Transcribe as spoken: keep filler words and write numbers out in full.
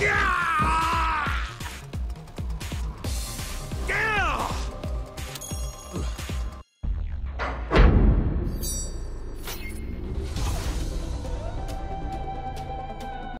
Yeah!